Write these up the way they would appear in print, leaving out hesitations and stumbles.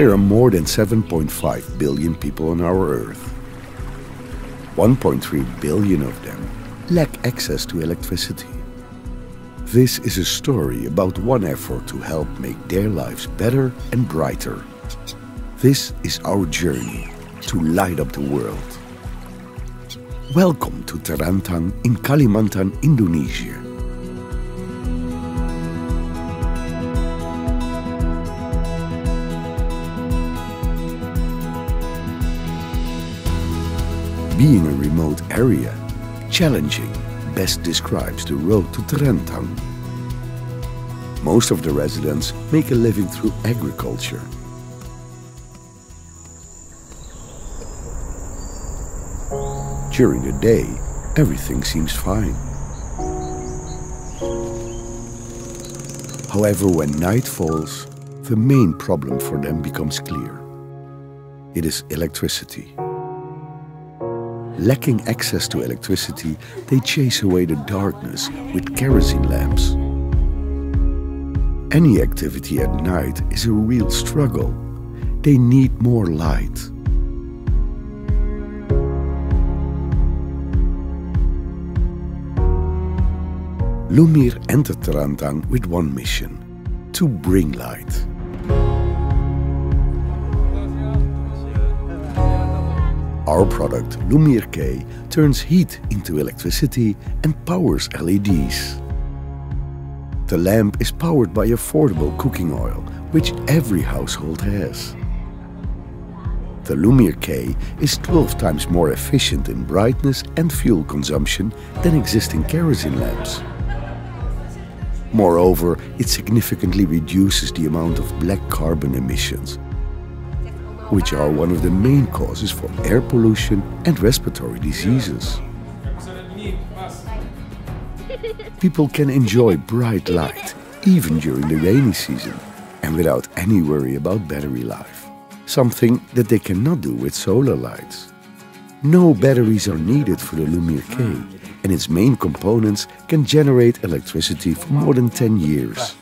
There are more than 7.5 billion people on our Earth. 1.3 billion of them lack access to electricity. This is a story about one effort to help make their lives better and brighter. This is our journey to light up the world. Welcome to Terentang in Kalimantan, Indonesia. Being a remote area, challenging best describes the road to Terentang. Most of the residents make a living through agriculture. During the day, everything seems fine. However, when night falls, the main problem for them becomes clear. It is electricity. Lacking access to electricity, they chase away the darkness with kerosene lamps. Any activity at night is a real struggle. They need more light. Lumir entered Terentang with one mission: to bring light. Our product, Lumir K, turns heat into electricity and powers LEDs. The lamp is powered by affordable cooking oil, which every household has. The Lumir K is 12 times more efficient in brightness and fuel consumption than existing kerosene lamps. Moreover, it significantly reduces the amount of black carbon emissions, which are one of the main causes for air pollution and respiratory diseases. People can enjoy bright light, even during the rainy season, and without any worry about battery life, something that they cannot do with solar lights. No batteries are needed for the Lumir K, and its main components can generate electricity for more than 10 years.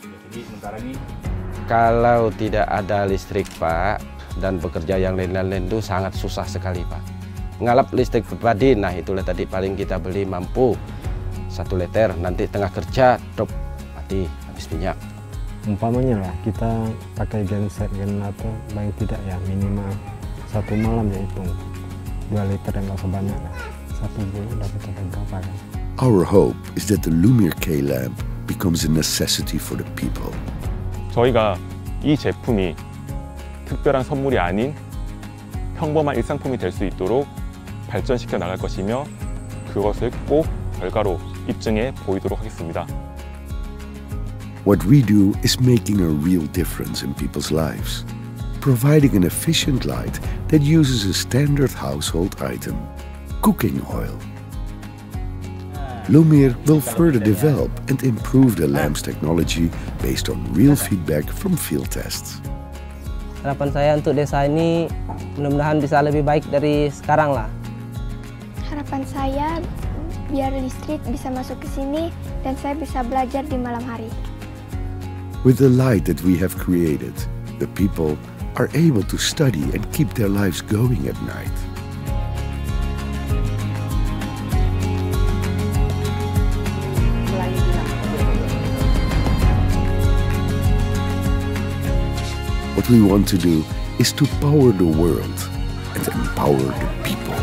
Kalau tidak ada listrik, Pak, dan bekerja yang lain-lain itu sangat susah sekali, Pak. Ngalap listrik pribadi, nah itulah tadi paling kita beli mampu 1 liter, nanti tengah kerja drop, mati, habis minyak. Umpamanya lah kita pakai genset paling tidak ya minimal 1 malam ya hitung 2 liter yang nggak sebanyak lah. 1 bulan dapat berapa kan? Our hope is that the Lumir K lamp becomes a necessity for the people. 저희가 이 제품이 특별한 선물이 아닌 평범한 일상품이 될 수 있도록 발전시켜 나갈 것이며 그것을 꼭 결과로 입증해 보이도록 하겠습니다. What we do is making a real difference in people's lives, providing an efficient light that uses a standard household item, cooking oil. Lumir will further develop and improve the lamp's technology based on real feedback from field tests. Harapan saya untuk desa ini mudah-mudahan bisa lebih baik dari sekarang lah. Harapan saya biar listrik bisa masuk ke sini dan saya bisa belajar di malam hari. With the light that we have created, the people are able to study and keep their lives going at night. What we want to do is to power the world and empower the people.